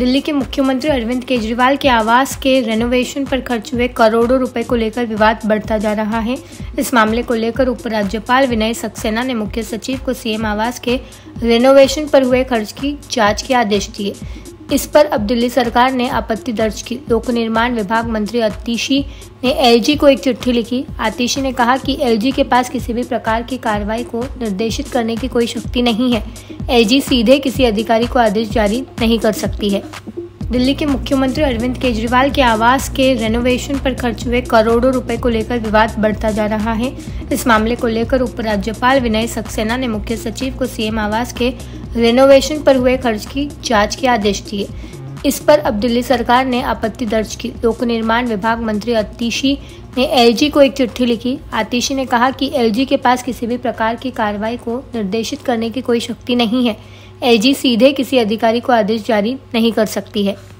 दिल्ली के मुख्यमंत्री अरविंद केजरीवाल के आवास के रेनोवेशन पर खर्च हुए करोड़ों रुपए को लेकर विवाद बढ़ता जा रहा है। इस मामले को लेकर उपराज्यपाल विनय सक्सेना ने मुख्य सचिव को सीएम आवास के रेनोवेशन पर हुए खर्च की जांच के आदेश दिए। इस पर अब दिल्ली सरकार ने आपत्ति दर्ज की। लोक निर्माण विभाग मंत्री आतिशी ने एलजी को एक चिट्ठी लिखी। आतिशी ने कहा कि एलजी के पास किसी भी प्रकार की कार्रवाई को निर्देशित करने की कोई शक्ति नहीं है। एलजी सीधे किसी अधिकारी को आदेश जारी नहीं कर सकती है। दिल्ली के मुख्यमंत्री अरविंद केजरीवाल के आवास के रेनोवेशन पर खर्च हुए करोड़ों रुपए को लेकर विवाद बढ़ता जा रहा है। इस मामले को लेकर उपराज्यपाल विनय सक्सेना ने मुख्य सचिव को सीएम आवास के रेनोवेशन पर हुए खर्च की जांच के आदेश दिए। इस पर अब दिल्ली सरकार ने आपत्ति दर्ज की। लोक निर्माण विभाग मंत्री आतिशी ने एलजी को एक चिट्ठी लिखी। आतिशी ने कहा कि एलजी के पास किसी भी प्रकार की कार्रवाई को निर्देशित करने की कोई शक्ति नहीं है। एलजी सीधे किसी अधिकारी को आदेश जारी नहीं कर सकती है।